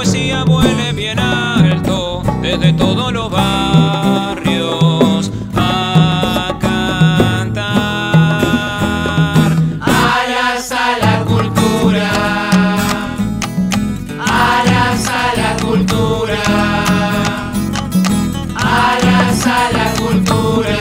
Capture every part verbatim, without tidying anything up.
poesía vuele bien alto desde todos los barrios a cantar. Alas a la cultura, alas a la cultura, alas a la cultura,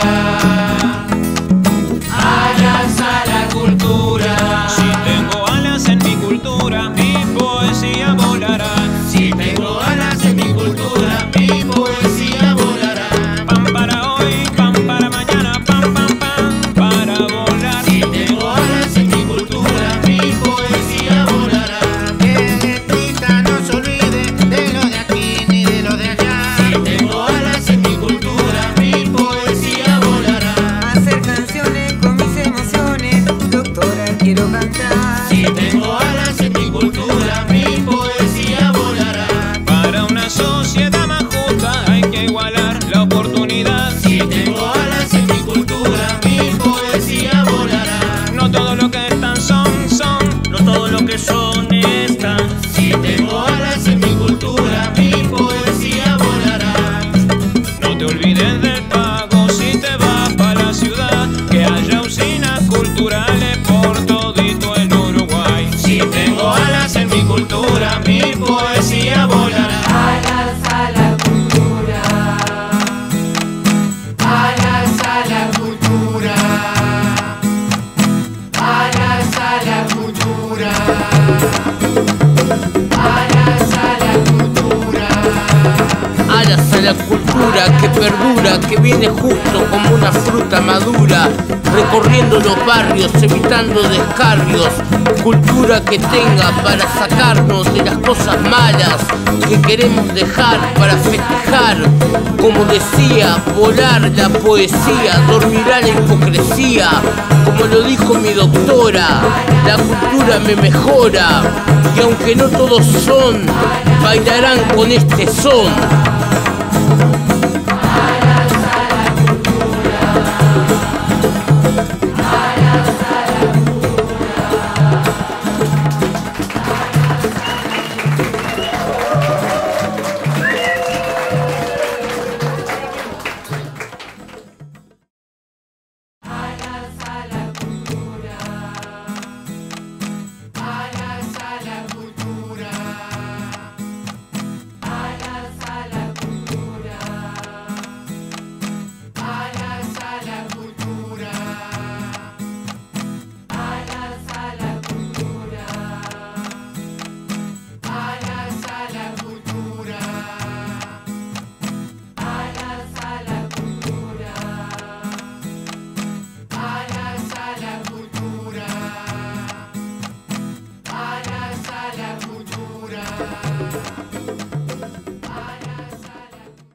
alas a la cultura. Si tengo alas en mi cultura, mi poesía volará. Si tengo alas en mi cultura, mi poesía volará. Pan para hoy, pan para mañana, pan, pan, pan para volar. Si tengo alas en mi cultura, mi poesía volará. Que la letrita no se olvide de lo de aquí ni de lo de allá. Si tengo alas en mi cultura, mi poesía volará. Hacer canciones con mis emociones, doctora, quiero cantar. Si tengo alas en mi cultura, mi poesía volará. Para una sociedad más justa hay que igualar la oportunidad. Si tengo alas en mi cultura, mi poesía volará. No todo lo que están son, son, no todo lo que son están. Si tengo alas en mi cultura, mi poesía volará. No te olvides del pago si te vas para la ciudad, que haya usinas culturales por todito el Uruguay. Si tengo alas en mi cultura, mi poesía volará. Alas a la cultura, alas a la cultura, alas a la cultura, alas a la cultura, alas a la cultura que perdura, que viene justo como una fruta madura, recorriendo los barrios, evitando descarrios. Cultura que tenga para sacarnos de las cosas malas que queremos dejar para festejar. Como decía, volar la poesía, dormirá la hipocresía. Como lo dijo mi doctora, la cultura me mejora. Y aunque no todos son, bailarán con este son.